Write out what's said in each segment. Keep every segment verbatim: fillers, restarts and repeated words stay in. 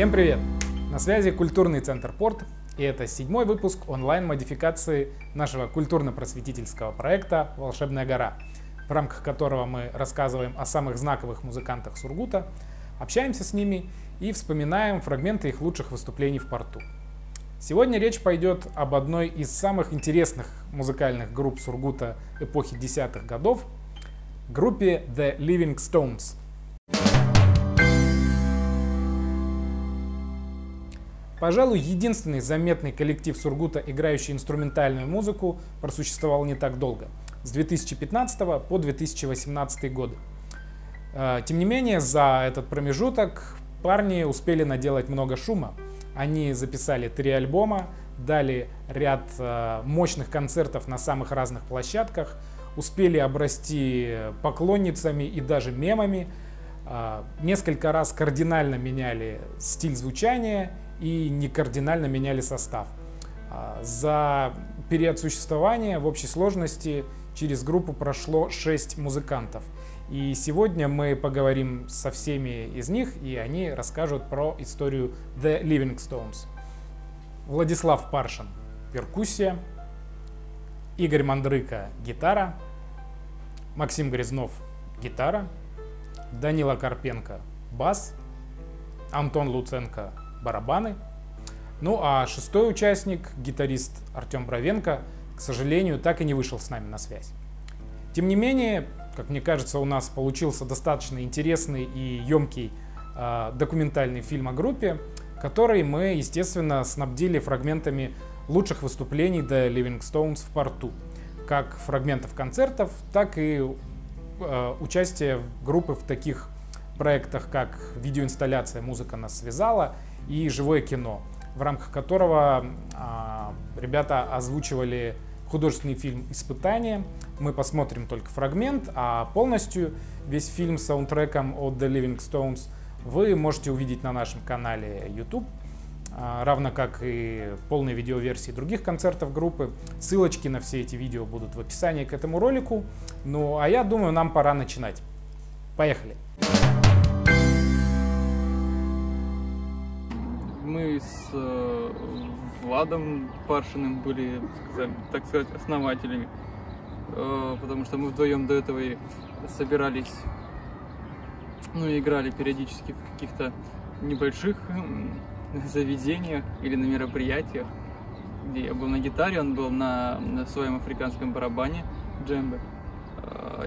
Всем привет! На связи Культурный центр Порт, и это седьмой выпуск онлайн-модификации нашего культурно-просветительского проекта «Волшебная гора», в рамках которого мы рассказываем о самых знаковых музыкантах Сургута, общаемся с ними и вспоминаем фрагменты их лучших выступлений в порту. Сегодня речь пойдет об одной из самых интересных музыкальных групп Сургута эпохи десятых годов, группе The Living Stones. Пожалуй, единственный заметный коллектив Сургута, играющий инструментальную музыку, просуществовал не так долго, с две тысячи пятнадцатого по две тысячи восемнадцатый годы. Тем не менее, за этот промежуток парни успели наделать много шума. Они записали три альбома, дали ряд мощных концертов на самых разных площадках, успели обрасти поклонницами и даже мемами, несколько раз кардинально меняли стиль звучания и не кардинально меняли состав. За период существования в общей сложности через группу прошло шесть музыкантов. И сегодня мы поговорим со всеми из них, и они расскажут про историю The Living Stones. Владислав Паршин – перкуссия, Игорь Мандрыка – гитара, Максим Грязнов – гитара, Данила Карпенко – бас, Антон Луценко – барабаны. Ну а шестой участник, гитарист Артём Бровенко, к сожалению, так и не вышел с нами на связь. Тем не менее, как мне кажется, у нас получился достаточно интересный и емкий э, документальный фильм о группе, который мы, естественно, снабдили фрагментами лучших выступлений The Living Stones в порту, как фрагментов концертов, так и э, участия группы в таких проектах, как видеоинсталляция «Музыка нас связала» и «Живое кино», в рамках которого э, ребята озвучивали художественный фильм «Испытание». Мы посмотрим только фрагмент, а полностью весь фильм с саундтреком от The Living Stones вы можете увидеть на нашем канале YouTube, равно как и полные видеоверсии других концертов группы. Ссылочки на все эти видео будут в описании к этому ролику. Ну, а я думаю, нам пора начинать. Поехали! Мы с Владом Паршиным были, так сказать, основателями, потому что мы вдвоем до этого и собирались, ну и играли периодически в каких-то небольших заведениях или на мероприятиях, где я был на гитаре, он был на, на своем африканском барабане джембе,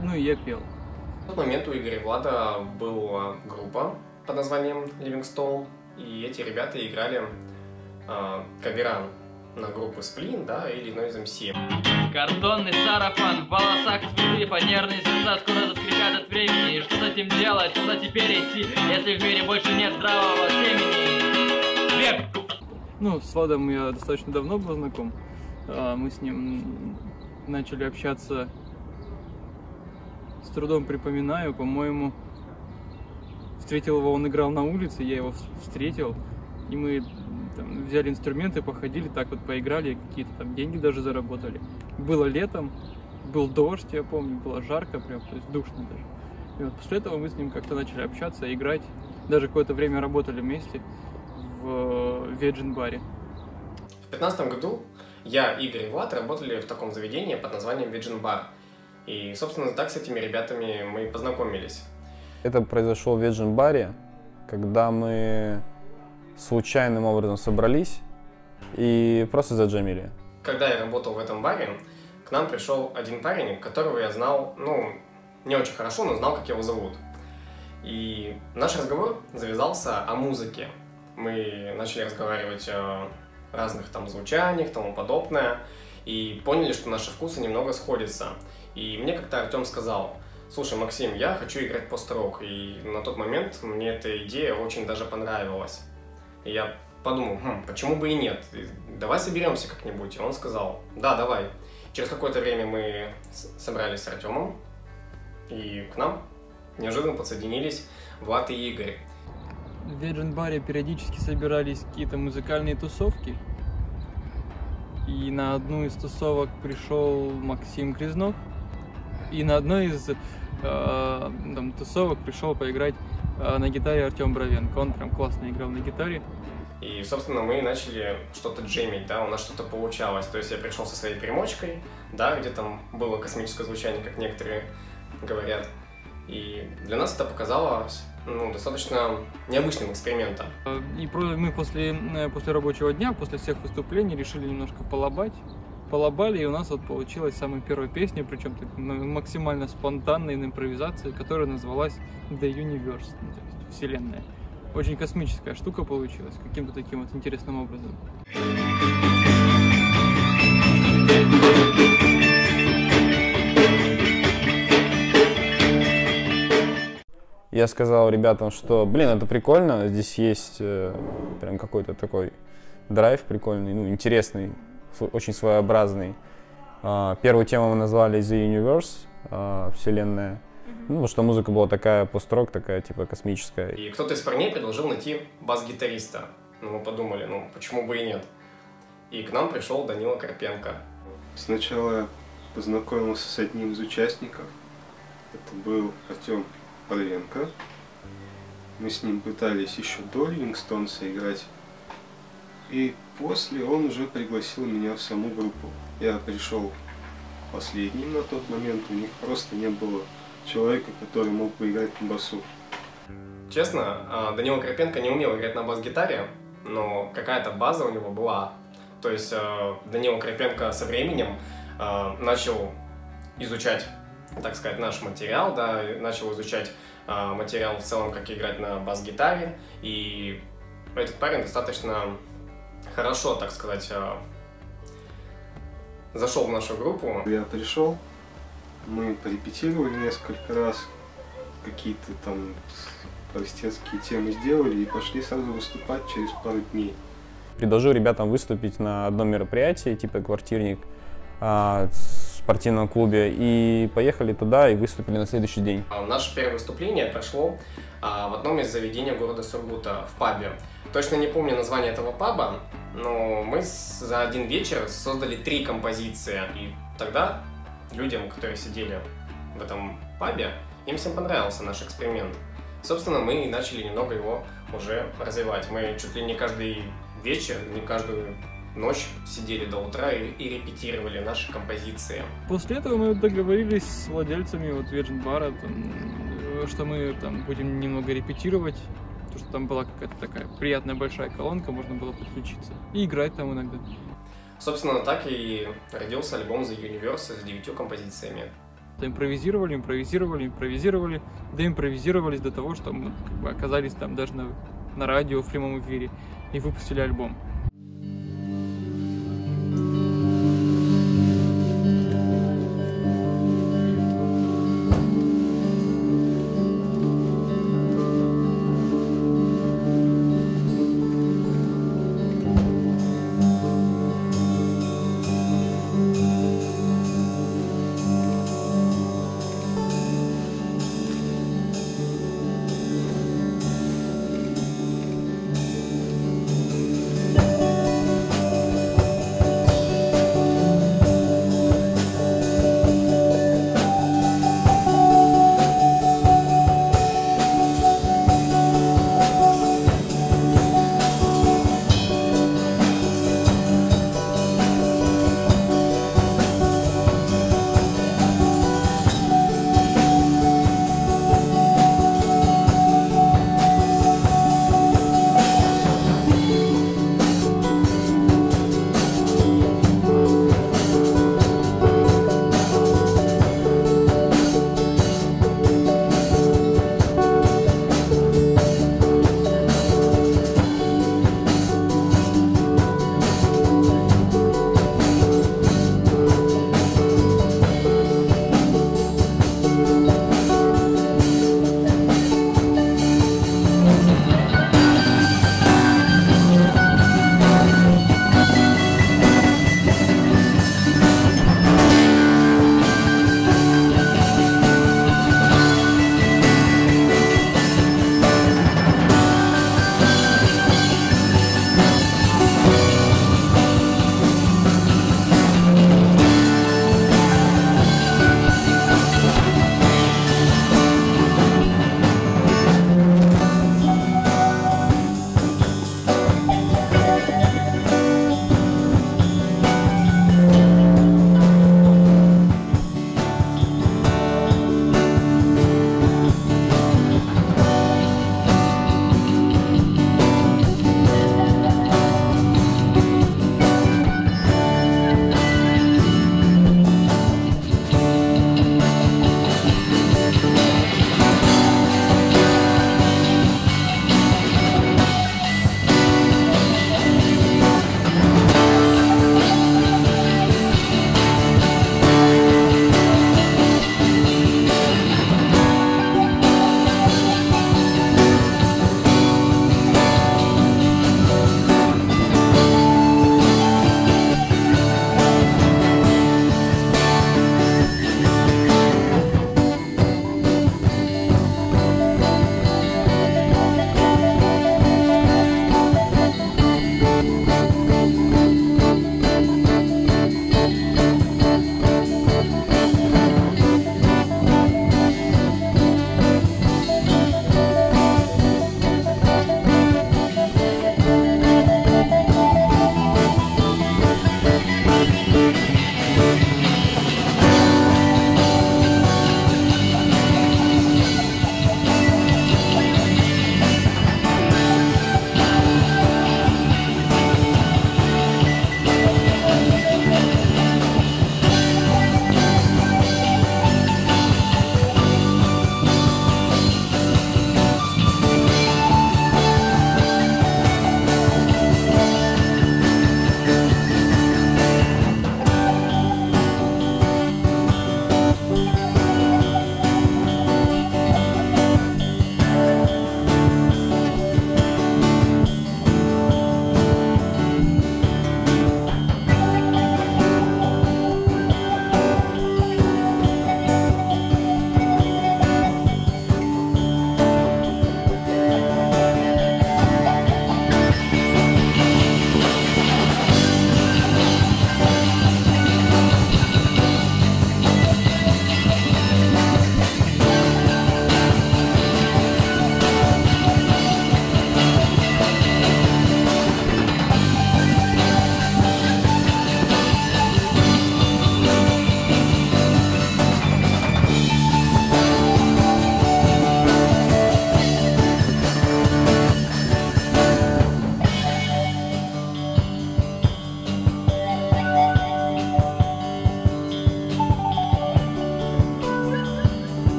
ну и я пел. В тот момент у Игоря и Влада была группа под названием Living Stone, и эти ребята играли кавера на группу Сплин, да, или Noise эм си. Картонный сарафан, в волосах цветы, фанерные сердца скоро заскрипят от времени. Что с этим делать, куда теперь идти, если в мире больше нет здравого семени? Век! Ну, с Владом я достаточно давно был знаком. Мы с ним начали общаться, с трудом припоминаю, по-моему, встретил его, он играл на улице, я его встретил, и мы там взяли инструменты, походили, так вот поиграли, какие-то там деньги даже заработали. Было летом, был дождь, я помню, было жарко прям, то есть душно даже. И вот после этого мы с ним как-то начали общаться, играть. Даже какое-то время работали вместе в Virgin Bar. В пятнадцатом году я, Игорь и Влад работали в таком заведении под названием Virgin Bar. И, собственно, так с этими ребятами мы познакомились. Это произошло в Virgin Bar, когда мы случайным образом собрались и просто заджамили. Когда я работал в этом баре, к нам пришел один парень, которого я знал, ну, не очень хорошо, но знал, как его зовут. И наш разговор завязался о музыке. Мы начали разговаривать о разных там звучаниях, тому подобное, и поняли, что наши вкусы немного сходятся. И мне как-то Артем сказал: «Слушай, Максим, я хочу играть пост-рок», и на тот момент мне эта идея очень даже понравилась. Я подумал, хм, почему бы и нет, давай соберемся как-нибудь. И он сказал: да, давай. Через какое-то время мы собрались с Артемом, и к нам неожиданно подсоединились Влад и Игорь. В Virgin Bar периодически собирались какие-то музыкальные тусовки, и на одну из тусовок пришел Максим Грязнов, и на одной из э, там, тусовок пришел поиграть на гитаре Артём Бровенко, он прям классно играл на гитаре. И, собственно, мы начали что-то джемить, да, у нас что-то получалось. То есть я пришел со своей примочкой, да, где там было космическое звучание, как некоторые говорят. И для нас это показалось, ну, достаточно необычным экспериментом. И мы после, после рабочего дня, после всех выступлений решили немножко полабать. Полабали, и у нас вот получилась самая первая песня, причем максимально спонтанная, на импровизации, которая называлась The Universe, то есть Вселенная. Очень космическая штука получилась, каким-то таким вот интересным образом. Я сказал ребятам, что, блин, это прикольно, здесь есть э, прям какой-то такой драйв прикольный, ну, интересный, очень своеобразный. Э, первую тему мы назвали The Universe, э, Вселенная. Ну, потому что музыка была такая пост-рок, такая, типа, космическая. И кто-то из парней предложил найти бас-гитариста. Ну, мы подумали, ну, почему бы и нет. И к нам пришел Данила Карпенко. Сначала я познакомился с одним из участников. Это был Артём Бровенко. Мы с ним пытались еще до Living Stones играть. И после он уже пригласил меня в саму группу. Я пришел последним на тот момент, у них просто не было человека, который мог бы играть на басу. Честно, Данила Карпенко не умел играть на бас-гитаре, но какая-то база у него была. То есть Данила Карпенко со временем начал изучать, так сказать, наш материал, да, начал изучать материал в целом, как играть на бас-гитаре, и этот парень достаточно хорошо, так сказать, зашел в нашу группу. Я пришел. Мы порепетировали несколько раз, какие-то там простецкие темы сделали и пошли сразу выступать через пару дней. Предложил ребятам выступить на одном мероприятии, типа «Квартирник», в спортивном клубе, и поехали туда и выступили на следующий день. Наше первое выступление прошло в одном из заведений города Сургута, в пабе. Точно не помню название этого паба, но мы за один вечер создали три композиции, и тогда людям, которые сидели в этом пабе, им всем понравился наш эксперимент. Собственно, мы начали немного его уже развивать. Мы чуть ли не каждый вечер, не каждую ночь сидели до утра и, и репетировали наши композиции. После этого мы договорились с владельцами вот Virgin Bar, там, что мы там будем немного репетировать, потому что там была какая-то такая приятная большая колонка, можно было подключиться и играть там иногда. Собственно, так и родился альбом The Universe с девятью композициями. Импровизировали, импровизировали, импровизировали, да импровизировались до того, что мы как бы оказались там даже на, на радио в прямом эфире и выпустили альбом.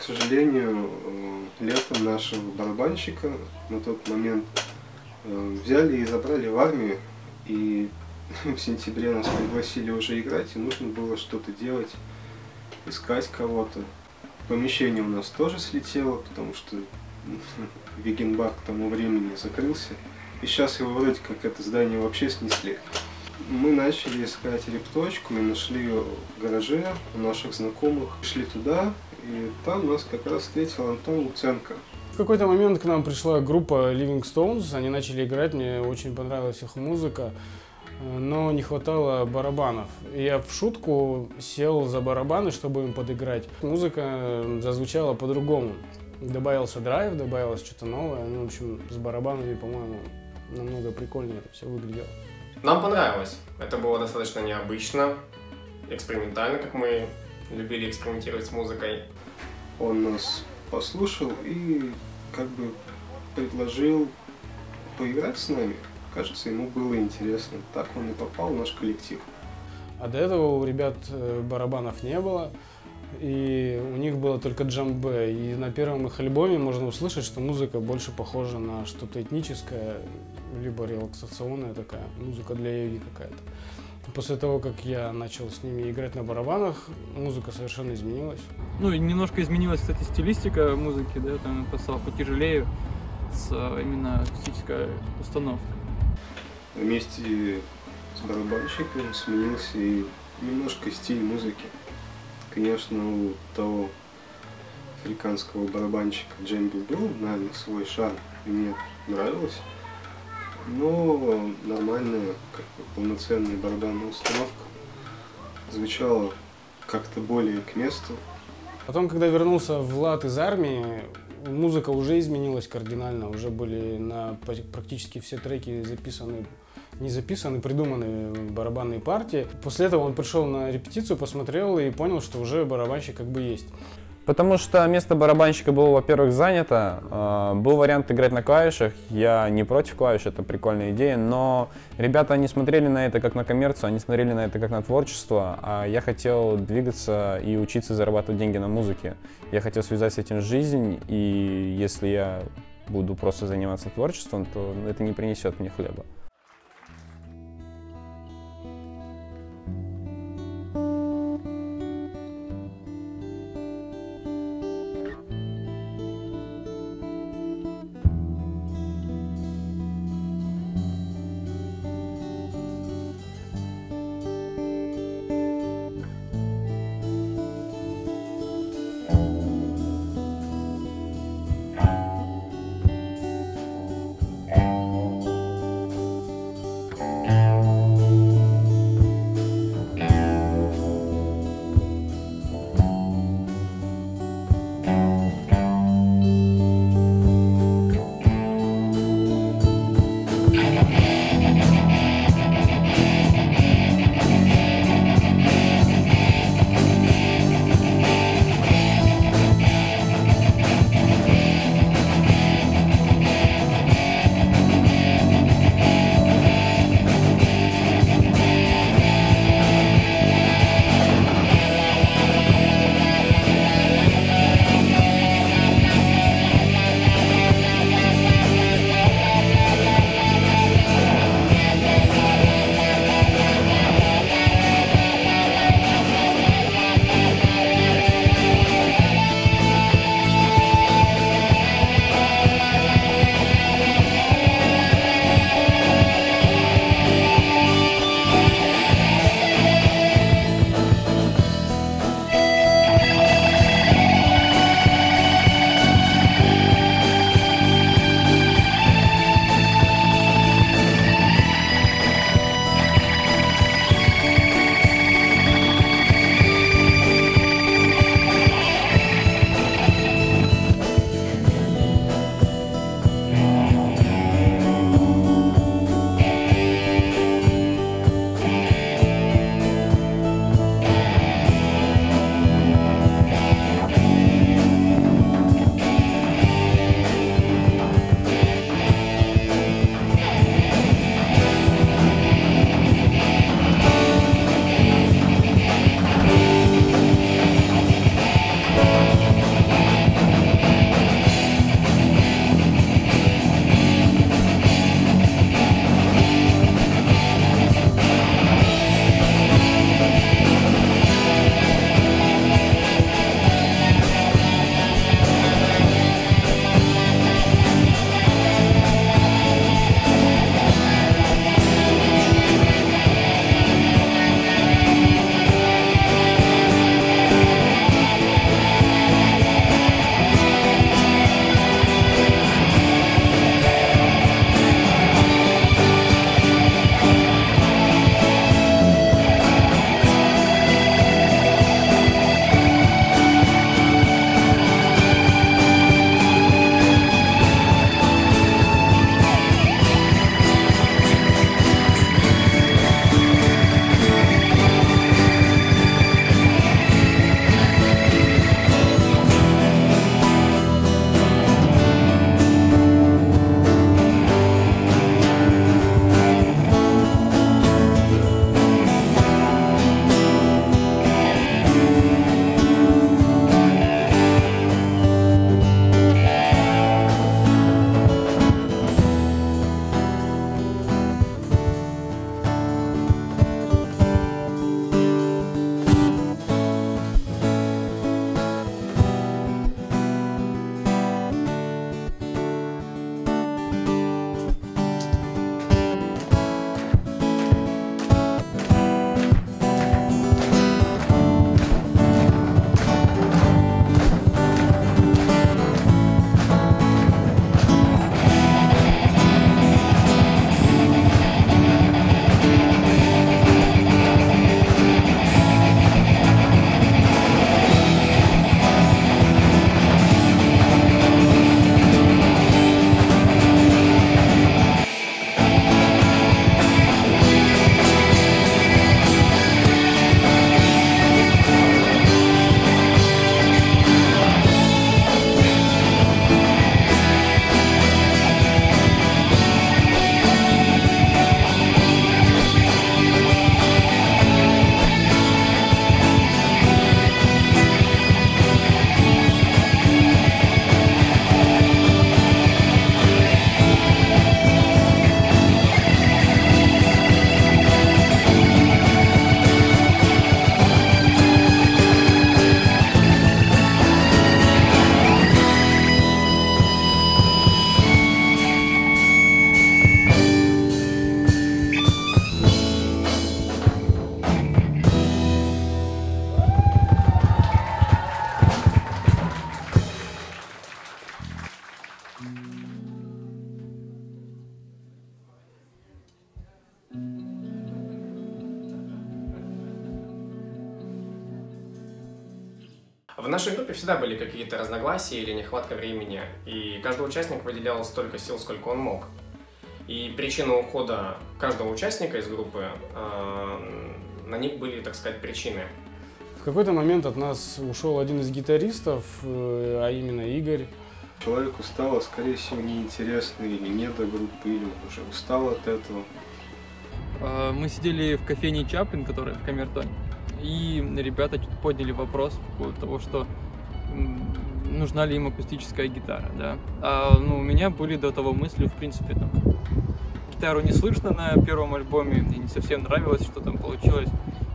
к сожалению, летом нашего барабанщика на тот момент взяли и забрали в армию, и в сентябре нас пригласили уже играть, и нужно было что-то делать, искать кого-то. Помещение у нас тоже слетело, потому что Virgin Bar к тому времени закрылся, и сейчас его вроде как это здание вообще снесли. Мы начали искать репточку, мы нашли ее в гараже у наших знакомых, пришли туда, и там нас как раз встретил Антон Луценко. В какой-то момент к нам пришла группа Living Stones, они начали играть, мне очень понравилась их музыка, но не хватало барабанов. Я в шутку сел за барабаны, чтобы им подыграть. Музыка зазвучала по-другому. Добавился драйв, добавилось что-то новое, ну, в общем, с барабанами, по-моему, намного прикольнее это все выглядело. Нам понравилось. Это было достаточно необычно, экспериментально, как мы любили экспериментировать с музыкой. Он нас послушал и как бы предложил поиграть с нами. Кажется, ему было интересно. Так он и попал в наш коллектив. А до этого у ребят барабанов не было, и у них было только джамбе. И на первом их альбоме можно услышать, что музыка больше похожа на что-то этническое, либо релаксационная такая, музыка для йоги какая-то. После того, как я начал с ними играть на барабанах, музыка совершенно изменилась. Ну и немножко изменилась, кстати, стилистика музыки, да, там это стало потяжелее с именно акустической установкой. Вместе с барабанщиком сменился и немножко стиль музыки. Конечно, у того африканского барабанщика джемби был, наверное, свой шар, мне нравилось. Но нормальная, как бы, полноценная барабанная установка звучала как-то более к месту. Потом, когда вернулся Влад из армии, музыка уже изменилась кардинально. Уже были на практически все треки записаны, не записаны, придуманы барабанные партии. После этого он пришел на репетицию, посмотрел и понял, что уже барабанщик как бы есть. Потому что место барабанщика было, во-первых, занято, был вариант играть на клавишах, я не против клавиш, это прикольная идея, но ребята, они смотрели на это как на коммерцию, они смотрели на это как на творчество, а я хотел двигаться и учиться зарабатывать деньги на музыке. Я хотел связать с этим жизнь, и если я буду просто заниматься творчеством, то это не принесет мне хлеба. нашей группе всегда были какие-то разногласия или нехватка времени, и каждый участник выделял столько сил, сколько он мог. И причина ухода каждого участника из группы, э, на них были, так сказать, причины. В какой-то момент от нас ушел один из гитаристов, э, а именно Игорь. Человеку стало, скорее всего, неинтересно или не до группы, или уже устал от этого. Мы сидели в кофейне Чаплин, которая в Камертоне, и ребята подняли вопрос по поводу того, что нужна ли им акустическая гитара, да. А, ну, у меня были до того мысли, в принципе, там, гитару не слышно на первом альбоме, мне не совсем нравилось, что там получилось.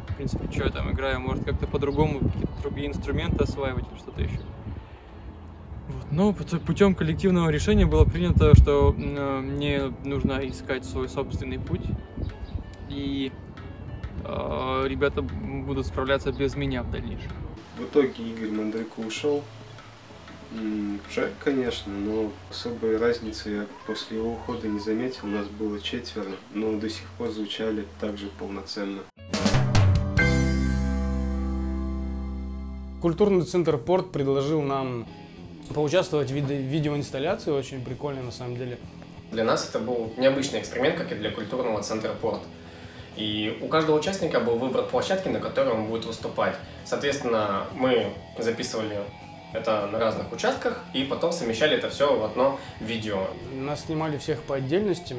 В принципе, что я там играю, может, как-то по-другому, какие-то другие инструменты осваивать или что-то еще. Вот. Но путем коллективного решения было принято, что мне нужно искать свой собственный путь, и э, ребята будут справляться без меня в дальнейшем. В итоге Игорь Мандрыка ушел. Жаль, конечно, но особой разницы я после его ухода не заметил. У нас было четверо, но до сих пор звучали также полноценно. Культурный центр «Порт» предложил нам поучаствовать в видеоинсталляции, очень прикольно на самом деле. Для нас это был необычный эксперимент, как и для культурного центра «Порт». И у каждого участника был выбор площадки, на которой он будет выступать. Соответственно, мы записывали это на разных участках и потом совмещали это все в одно видео. Нас снимали всех по отдельности.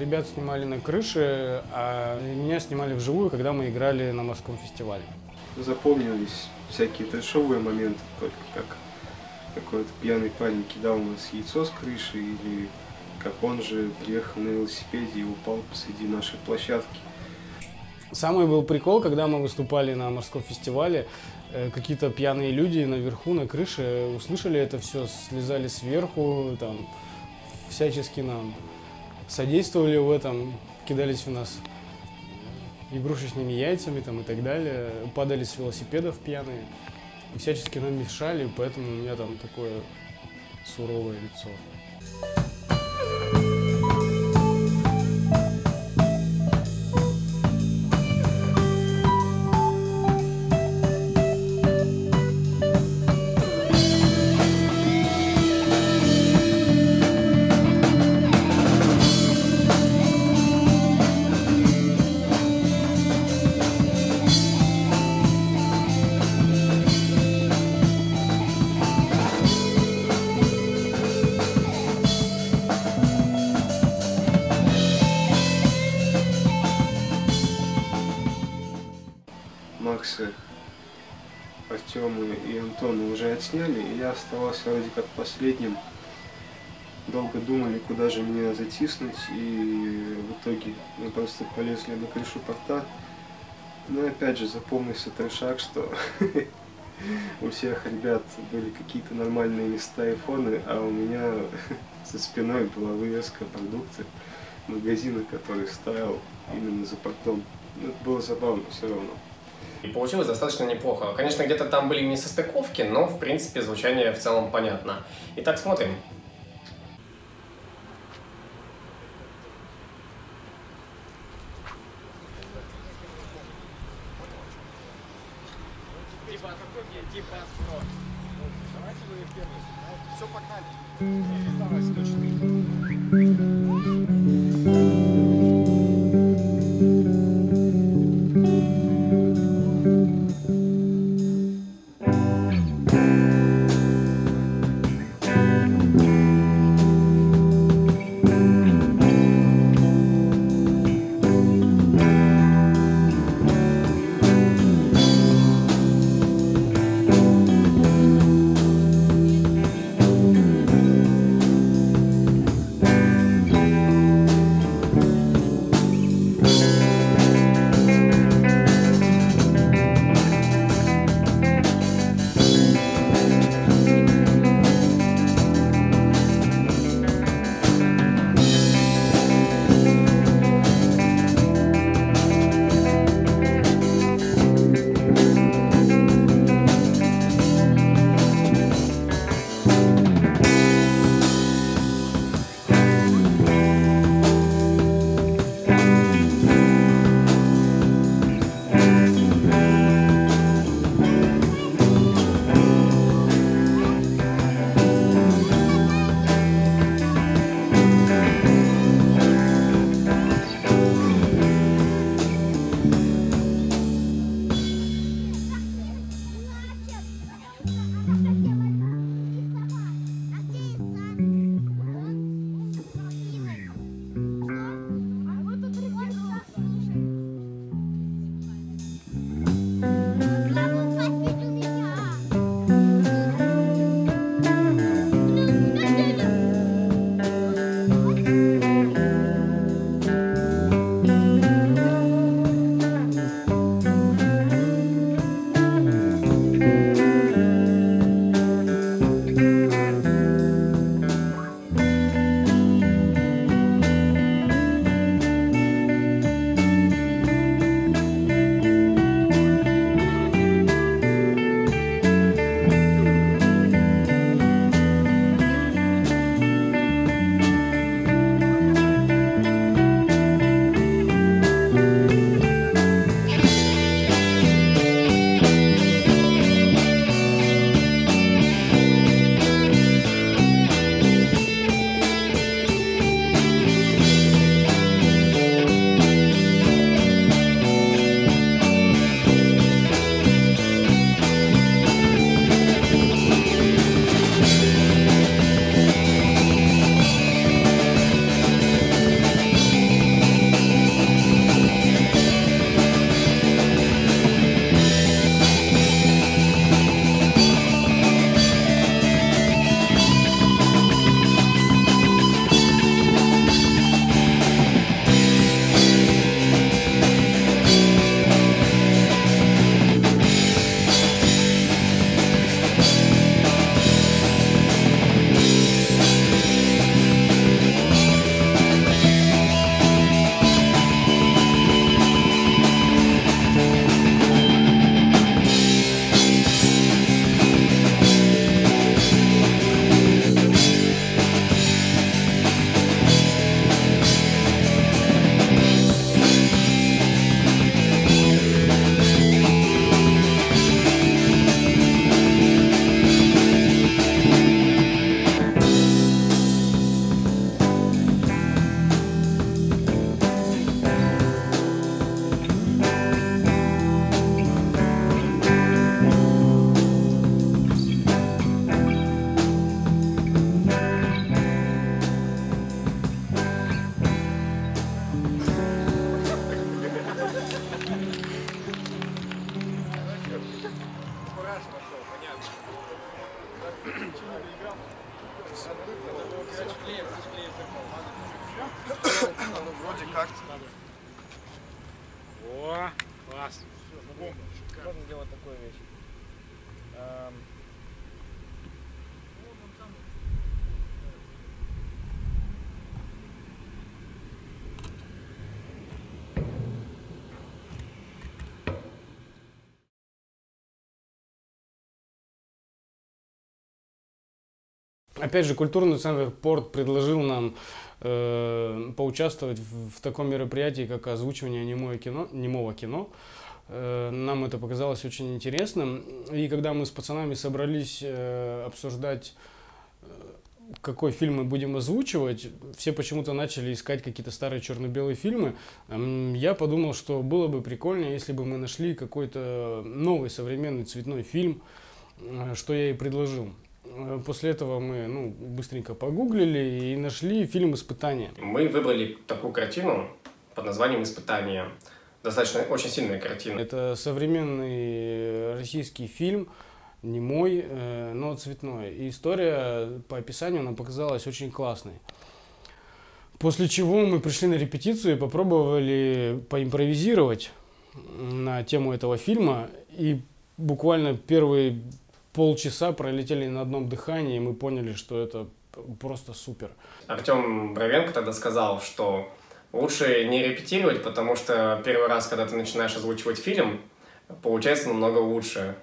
Ребят снимали на крыше, а меня снимали вживую, когда мы играли на морском фестивале. Запомнились всякие трешовые моменты, только как какой-то пьяный парень кидал у нас яйцо с крыши, или как он же приехал на велосипеде и упал посреди нашей площадки. Самый был прикол, когда мы выступали на морском фестивале, какие-то пьяные люди наверху, на крыше, услышали это все, слезали сверху, там, всячески нам содействовали в этом, кидались в нас игрушечными яйцами там, и так далее, падали с велосипедов пьяные, и всячески нам мешали, поэтому у меня там такое суровое лицо. Артёма и Антона уже отсняли, и я оставался вроде как последним. Долго думали, куда же меня затиснуть, и в итоге мы просто полезли на крышу порта. Но опять же запомнился трешак, что у всех ребят были какие-то нормальные места и фоны, а у меня за спиной была вывеска продукты магазина, который стоял именно за портом. Это было забавно все равно. И получилось достаточно неплохо. Конечно, где-то там были несостыковки, но, в принципе, звучание в целом понятно. Итак, смотрим. Ну, вроде как-то. О, класс. Можно делать такую вещь. Опять же, культурный центр «Порт» предложил нам э, поучаствовать в, в таком мероприятии, как озвучивание немое кино, немого кино. Э, нам это показалось очень интересным. И когда мы с пацанами собрались э, обсуждать, э, какой фильм мы будем озвучивать, все почему-то начали искать какие-то старые черно-белые фильмы. Э, я подумал, что было бы прикольно, если бы мы нашли какой-то новый современный цветной фильм, э, что я и предложил. После этого мы ну, быстренько погуглили и нашли фильм «Испытание». Мы выбрали такую картину под названием «Испытание». Достаточно очень сильная картина. Это современный российский фильм, немой, но цветной. И история по описанию нам показалась очень классной. После чего мы пришли на репетицию и попробовали поимпровизировать на тему этого фильма. И буквально первые полчаса пролетели на одном дыхании, и мы поняли, что это просто супер. Артём Бровенко тогда сказал, что лучше не репетировать, потому что первый раз, когда ты начинаешь озвучивать фильм, получается намного лучше.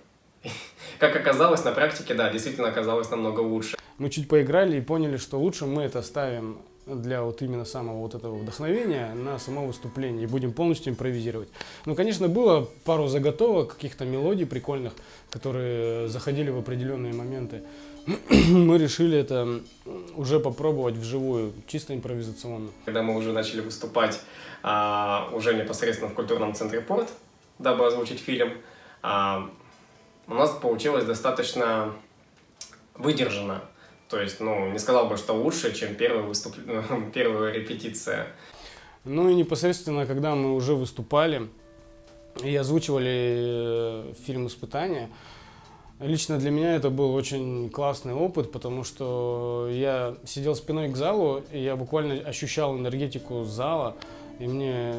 Как оказалось, на практике, да, действительно оказалось намного лучше. Мы чуть поиграли и поняли, что лучше мы это ставим для вот именно самого вот этого вдохновения на само выступление и будем полностью импровизировать. Ну, конечно, было пару заготовок, каких-то мелодий прикольных, которые заходили в определенные моменты. Мы решили это уже попробовать вживую, чисто импровизационно. Когда мы уже начали выступать а, уже непосредственно в культурном центре «Порт», дабы озвучить фильм, а, у нас получилось достаточно выдержанно. То есть, ну, не сказал бы, что лучше, чем первая, выступ... первая репетиция. Ну и непосредственно, когда мы уже выступали и озвучивали фильм «Испытание», лично для меня это был очень классный опыт, потому что я сидел спиной к залу, и я буквально ощущал энергетику зала, и мне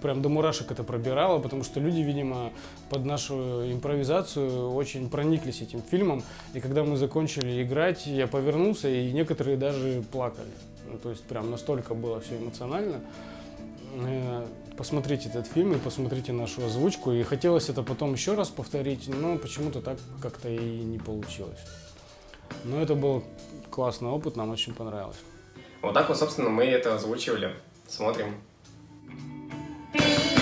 прям до мурашек это пробирало, потому что люди, видимо, под нашу импровизацию очень прониклись этим фильмом. И когда мы закончили играть, я повернулся, и некоторые даже плакали. Ну, то есть прям настолько было все эмоционально. Посмотрите этот фильм и посмотрите нашу озвучку. И хотелось это потом еще раз повторить, но почему-то так как-то и не получилось. Но это был классный опыт, нам очень понравилось. Вот так вот, собственно, мы это озвучивали. Смотрим. Thank you.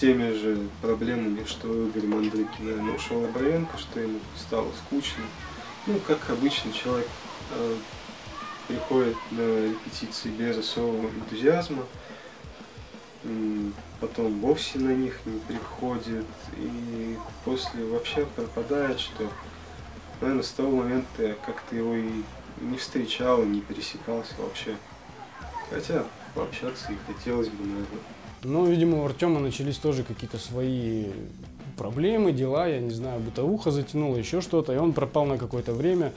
теми же проблемами, что Игорь Мандрыка, наверное, ушел от Бровенко, что ему стало скучно. Ну, как обычно, человек э, приходит на репетиции без особого энтузиазма, потом вовсе на них не приходит, и после вообще пропадает, что, наверное, с того момента я как-то его и не встречал, не пересекался вообще. Хотя пообщаться и хотелось бы, наверное. Ну, видимо, у Артёма начались тоже какие-то свои проблемы, дела, я не знаю, бытовуха затянула, еще что-то, и он пропал на какое-то время,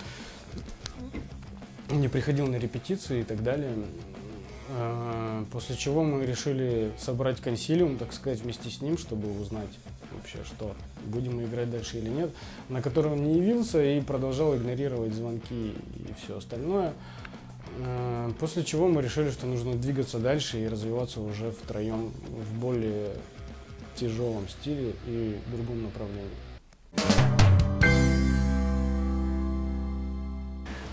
не приходил на репетиции и так далее. После чего мы решили собрать консилиум, так сказать, вместе с ним, чтобы узнать вообще, что будем мы играть дальше или нет, на который он не явился и продолжал игнорировать звонки и все остальное. После чего мы решили, что нужно двигаться дальше и развиваться уже втроем в более тяжелом стиле и другом направлении.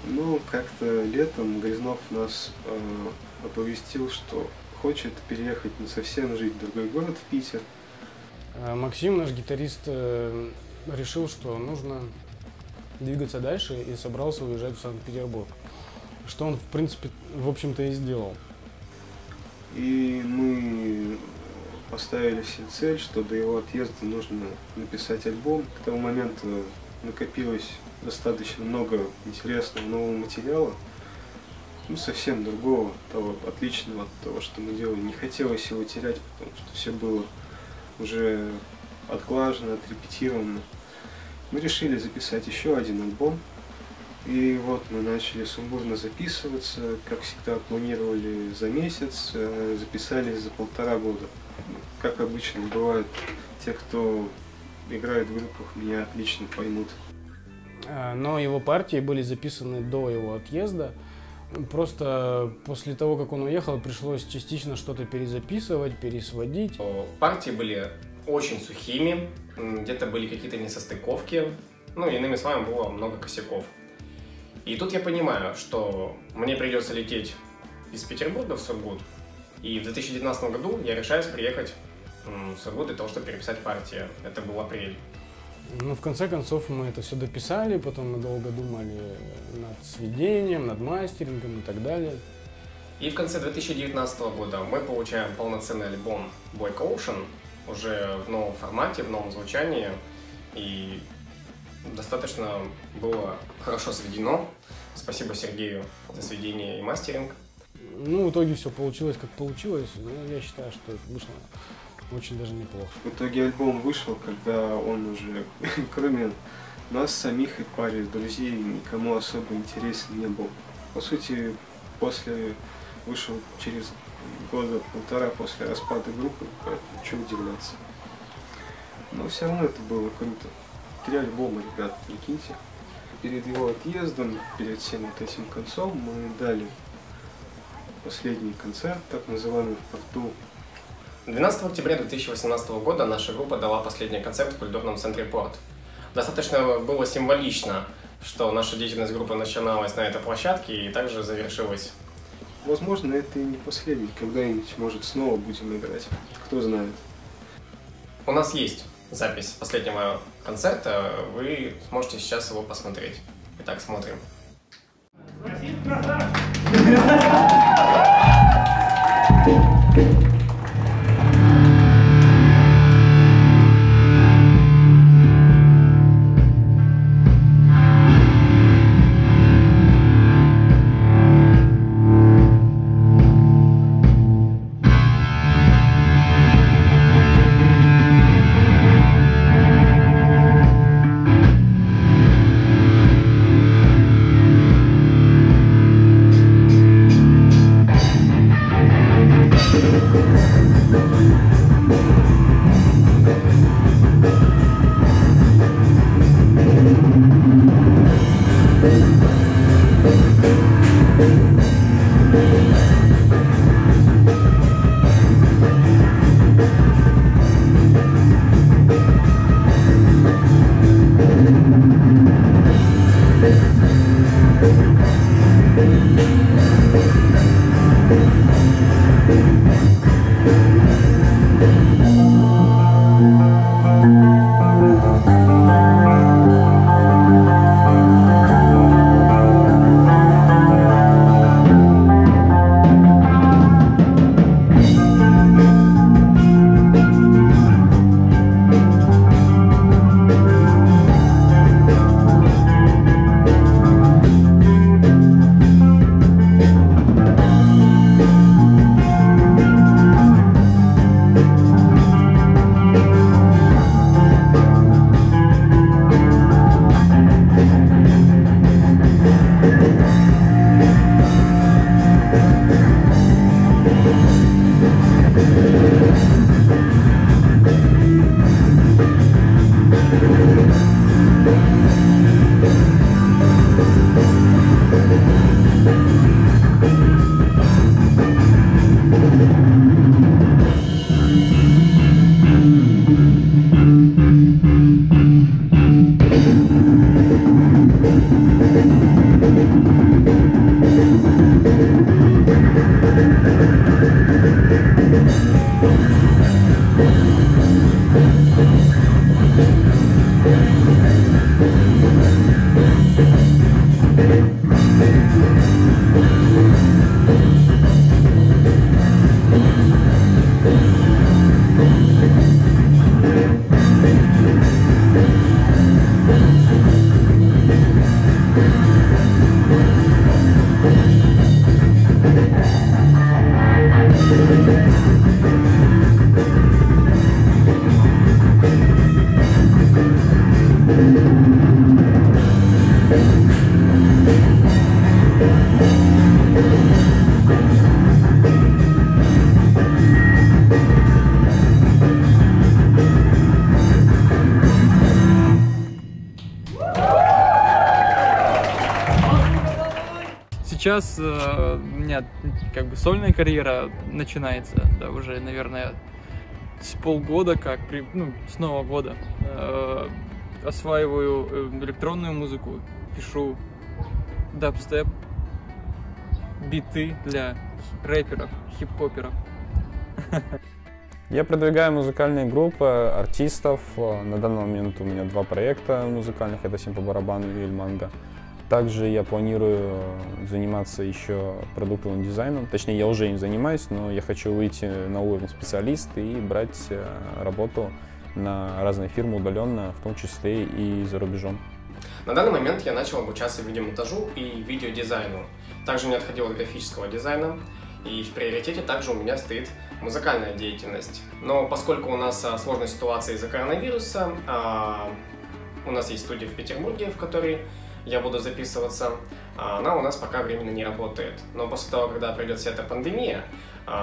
Ну, как-то летом Грязнов нас э, оповестил, что хочет переехать на совсем жить в другой город, в Питер. Максим, наш гитарист, э, решил, что нужно двигаться дальше и собрался уезжать в Санкт-Петербург. Что он, в принципе, в общем-то и сделал. И мы поставили себе цель, что до его отъезда нужно написать альбом. К тому моменту накопилось достаточно много интересного нового материала, ну, совсем другого, того отличного от того, что мы делали. Не хотелось его терять, потому что все было уже отглажено, отрепетировано. Мы решили записать еще один альбом. И вот мы начали сумбурно записываться, как всегда планировали за месяц, записались за полтора года. Как обычно бывает, те, кто играет в группах, меня отлично поймут. Но его партии были записаны до его отъезда. Просто после того, как он уехал, пришлось частично что-то перезаписывать, пересводить. Партии были очень сухими, где-то были какие-то несостыковки, ну, иными словами, было много косяков. И тут я понимаю, что мне придется лететь из Петербурга в Сургут, и в две тысячи девятнадцатом году я решаюсь приехать в Сургут для того, чтобы переписать партии. Это был апрель. Ну, в конце концов, мы это все дописали, потом мы долго думали над сведением, над мастерингом и так далее. И в конце две тысячи девятнадцатого года мы получаем полноценный альбом Black Ocean, уже в новом формате, в новом звучании, и достаточно было хорошо сведено. Спасибо Сергею за сведение и мастеринг. Ну, в итоге все получилось, как получилось. Но я считаю, что вышло очень даже неплохо. В итоге альбом вышел, когда он уже, кроме нас самих и пары друзей, никому особо интересен не был. По сути, после вышел через года полтора после распада группы, поэтому чего удивляться. Но все равно это было круто. Три альбома, ребят, прикиньте. Перед его отъездом, перед всем вот этим концом, мы дали последний концерт, так называемый, в порту. двенадцатого октября две тысячи восемнадцатого года наша группа дала последний концерт в культурном центре «Порт». Достаточно было символично, что наша деятельность группы начиналась на этой площадке и также завершилась. Возможно, это и не последний. Когда-нибудь, может, снова будем играть. Кто знает. У нас есть запись последнего концерта, вы сможете сейчас его посмотреть. Итак, смотрим. Спасибо, красавчик! Thank you. Сейчас э, у меня как бы сольная карьера начинается, да, уже, наверное, с полгода, как при, ну, с нового года. Э, осваиваю электронную музыку, пишу дабстеп, биты для рэперов, хип-хоперов. Я продвигаю музыкальные группы, артистов. На данный момент у меня два проекта музыкальных, это «Симпа барабан» и «Эльманга». Также я планирую заниматься еще продуктовым дизайном. Точнее, я уже им занимаюсь, но я хочу выйти на уровень специалиста и брать работу на разные фирмы удаленно, в том числе и за рубежом. На данный момент я начал обучаться видеомонтажу и видеодизайну. Также не отходил от графического дизайна. И в приоритете также у меня стоит музыкальная деятельность. Но поскольку у нас сложная ситуация из-за коронавируса, у нас есть студия в Петербурге, в которой я буду записываться, она у нас пока временно не работает. Но после того, когда пройдет вся эта пандемия,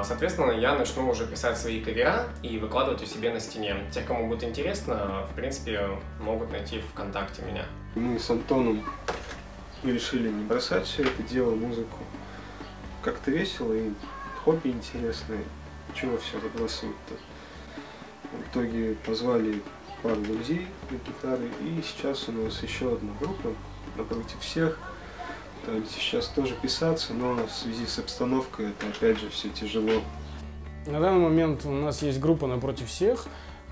соответственно, я начну уже писать свои кавера и выкладывать у себя на стене. Те, кому будет интересно, в принципе, могут найти ВКонтакте меня. Мы с Антоном решили не бросать все это дело, музыку. Как-то весело и хобби интересное. Чего все забрасывать-то? В итоге позвали пару людей на гитары, и сейчас у нас еще одна группа «Напротив всех». Сейчас тоже писаться, но в связи с обстановкой это опять же все тяжело. На данный момент у нас есть группа «Напротив всех»,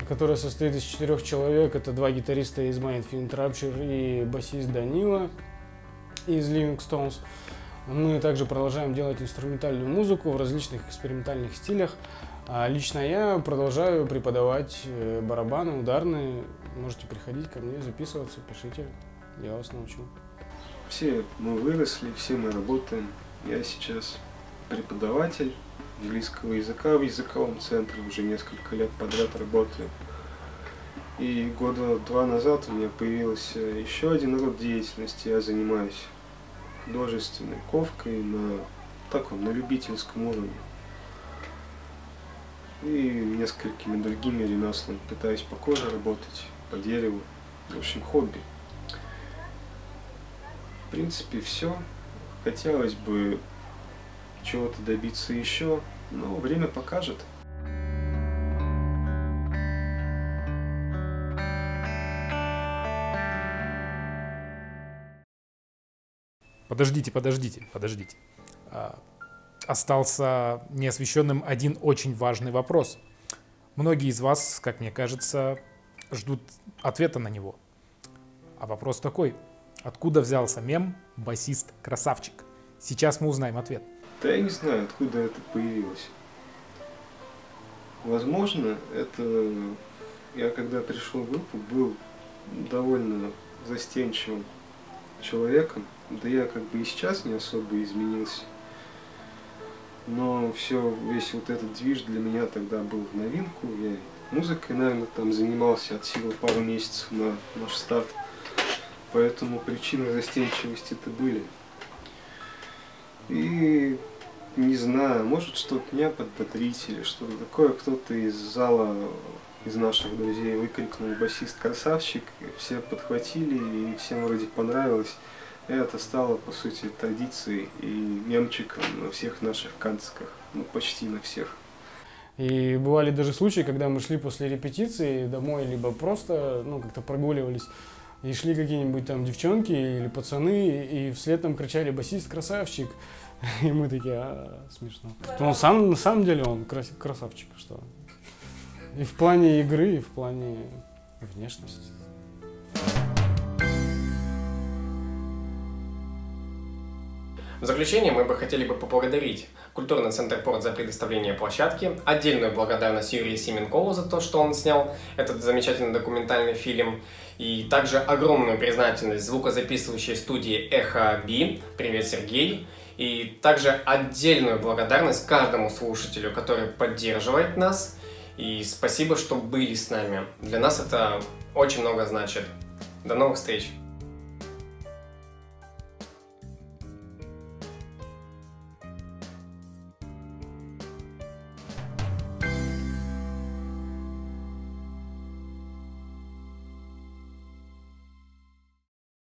которая состоит из четырех человек. Это два гитариста из My Infinite Rapture и басист Данила из Living Stones. Мы также продолжаем делать инструментальную музыку в различных экспериментальных стилях. А лично я продолжаю преподавать барабаны, ударные. Можете приходить ко мне, записываться, пишите. Я вас научу. Все мы выросли, все мы работаем. Я сейчас преподаватель английского языка в языковом центре, уже несколько лет подряд работаю. И года два назад у меня появился еще один род деятельности. Я занимаюсь художественной ковкой на таком, на любительском уровне. И несколькими другими ремеслами пытаюсь по коже работать, по дереву. В общем, хобби. В принципе, все. Хотелось бы чего-то добиться еще, но время покажет. Подождите, подождите, подождите. Остался неосвещенным один очень важный вопрос. Многие из вас, как мне кажется, ждут ответа на него. А вопрос такой. Откуда взялся мем «Басист красавчик»? Сейчас мы узнаем ответ. Да я не знаю, откуда это появилось. Возможно, это... Я когда пришел в группу, был довольно застенчивым человеком. Да я как бы и сейчас не особо изменился. Но все, весь вот этот движ для меня тогда был в новинку. Я музыкой, наверное, там занимался от силы пару месяцев на наш старт. Поэтому причины застенчивости-то были. И не знаю, может что-то меня подбодрить или что-то такое. Кто-то из зала, из наших друзей выкрикнул «Басист красавчик», все подхватили и всем вроде понравилось. И это стало, по сути, традицией и мемчиком на всех наших концертах, ну почти на всех. И бывали даже случаи, когда мы шли после репетиции домой, либо просто ну, как-то прогуливались. И шли какие-нибудь там девчонки или пацаны, и вслед там кричали: басист красавчик. И мы такие: а, смешно. Он сам, на самом деле он красавчик, что. И в плане игры, и в плане внешности. В заключение мы бы хотели бы поблагодарить Культурный центр «Порт» за предоставление площадки, отдельную благодарность Юрию Сименкову за то, что он снял этот замечательный документальный фильм, и также огромную признательность звукозаписывающей студии «Эхо Би». Привет, Сергей! И также отдельную благодарность каждому слушателю, который поддерживает нас, и спасибо, что были с нами. Для нас это очень много значит. До новых встреч!